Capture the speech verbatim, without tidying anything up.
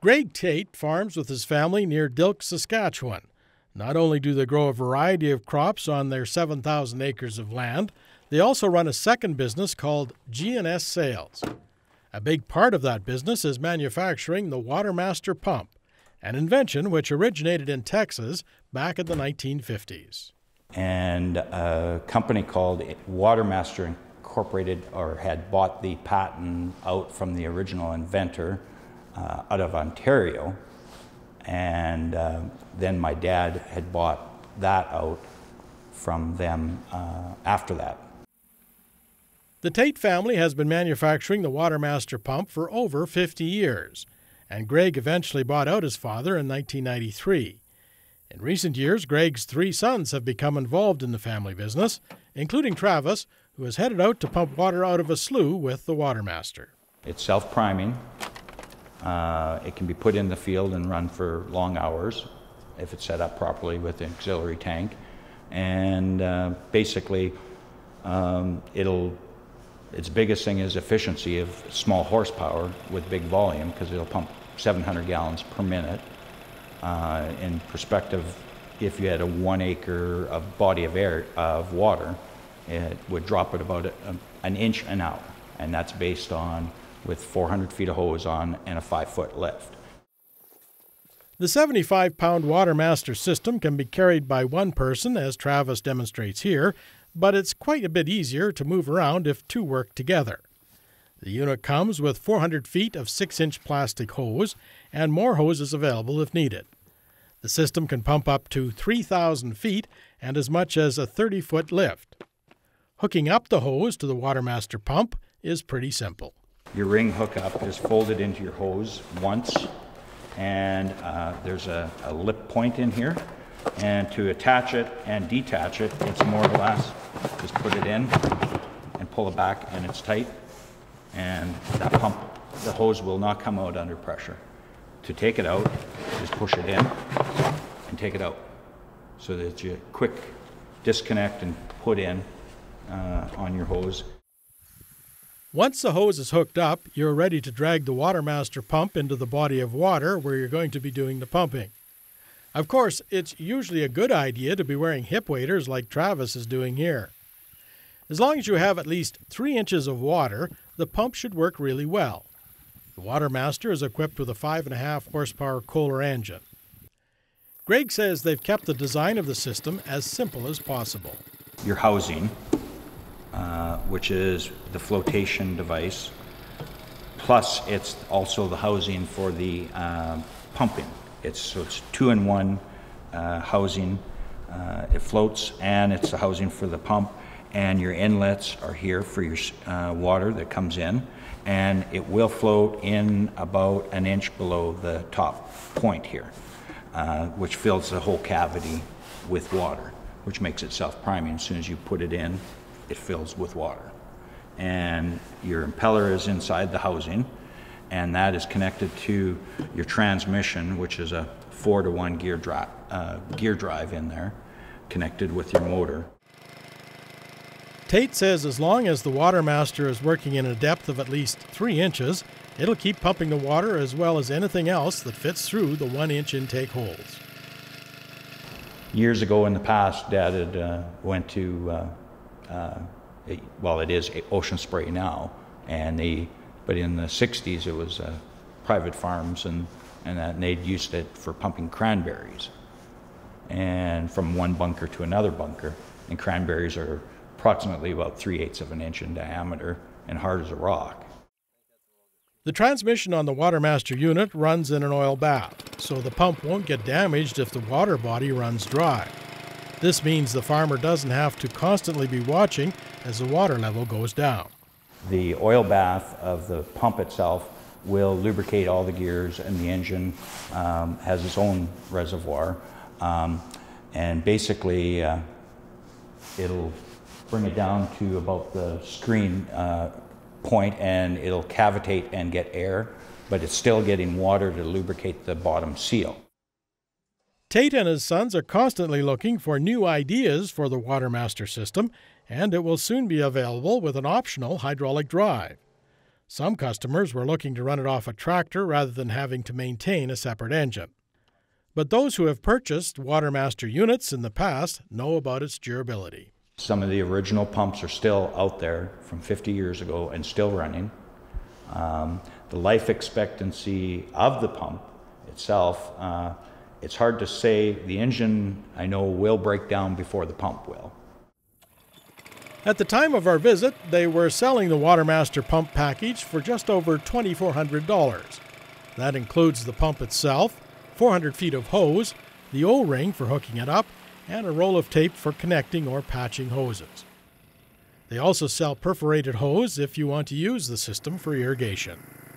Greg Tait farms with his family near Dilke, Saskatchewan. Not only do they grow a variety of crops on their seven thousand acres of land, they also run a second business called G and S Sales. A big part of that business is manufacturing the Watermaster pump, an invention which originated in Texas back in the nineteen fifties. And a company called Watermaster Incorporated or had bought the patent out from the original inventor uh, out of Ontario, and uh, then my dad had bought that out from them uh, after that. The Tait family has been manufacturing the Watermaster pump for over fifty years, and Greg eventually bought out his father in nineteen ninety-three. In recent years, Greg's three sons have become involved in the family business, including Travis, who has headed out to pump water out of a slough with the Watermaster. It's self-priming. Uh, it can be put in the field and run for long hours if it's set up properly with an auxiliary tank. And uh, basically, um, it'll, its biggest thing is efficiency of small horsepower with big volume, because it'll pump seven hundred gallons per minute. Uh, in perspective, if you had a one acre of body of, air, of water, it would drop at about a, an inch an hour, and that's based on with four hundred feet of hose on and a five foot lift. The seventy-five pound Watermaster system can be carried by one person, as Travis demonstrates here, but it's quite a bit easier to move around if two work together. The unit comes with four hundred feet of six inch plastic hose, and more hoses available if needed. The system can pump up to three thousand feet and as much as a thirty foot lift. Hooking up the hose to the Watermaster pump is pretty simple. Your ring hookup is folded into your hose once, and uh, there's a, a lip point in here. And to attach it and detach it, it's more or less just put it in and pull it back, and it's tight. And that pump, the hose will not come out under pressure. To take it out, just push it in and take it out, so that you quick disconnect and put in uh, on your hose. Once the hose is hooked up, you're ready to drag the Watermaster pump into the body of water where you're going to be doing the pumping. Of course, it's usually a good idea to be wearing hip waders like Travis is doing here. As long as you have at least three inches of water, the pump should work really well. The Watermaster is equipped with a five point five horsepower Kohler engine. Greg says they've kept the design of the system as simple as possible. Your housing, uh, which is the flotation device, plus it's also the housing for the uh, pumping. It's, so it's two-in-one uh, housing. Uh, it floats, and it's the housing for the pump. And your inlets are here for your uh, water that comes in, and it will float in about an inch below the top point here, uh, which fills the whole cavity with water, which makes it self-priming. As soon as you put it in, it fills with water. And your impeller is inside the housing, and that is connected to your transmission, which is a four to one gear, dri uh, gear drive in there, connected with your motor. Tait says as long as the Watermaster is working in a depth of at least three inches, it'll keep pumping the water as well as anything else that fits through the one-inch intake holes. Years ago in the past, Dad had uh, went to, uh, uh, it, well, it is ocean spray now, and they, but in the sixties it was uh, private farms, and, and, that, and they'd used it for pumping cranberries, and from one bunker to another bunker, and cranberries are approximately about three-eighths of an inch in diameter and hard as a rock. The transmission on the Watermaster unit runs in an oil bath, so the pump won't get damaged if the water body runs dry. This means the farmer doesn't have to constantly be watching as the water level goes down. The oil bath of the pump itself will lubricate all the gears, and the engine um, has its own reservoir, um, and basically uh, it'll bring it down to about the screen uh, point, and it'll cavitate and get air, but it's still getting water to lubricate the bottom seal. Tait and his sons are constantly looking for new ideas for the Watermaster system, and it will soon be available with an optional hydraulic drive. Some customers were looking to run it off a tractor rather than having to maintain a separate engine. But those who have purchased Watermaster units in the past know about its durability. Some of the original pumps are still out there from fifty years ago and still running. Um, the life expectancy of the pump itself, uh, it's hard to say. The engine, I know, will break down before the pump will. At the time of our visit, they were selling the Watermaster pump package for just over twenty-four hundred dollars. That includes the pump itself, four hundred feet of hose, the O-ring for hooking it up, and a roll of tape for connecting or patching hoses. They also sell perforated hose if you want to use the system for irrigation.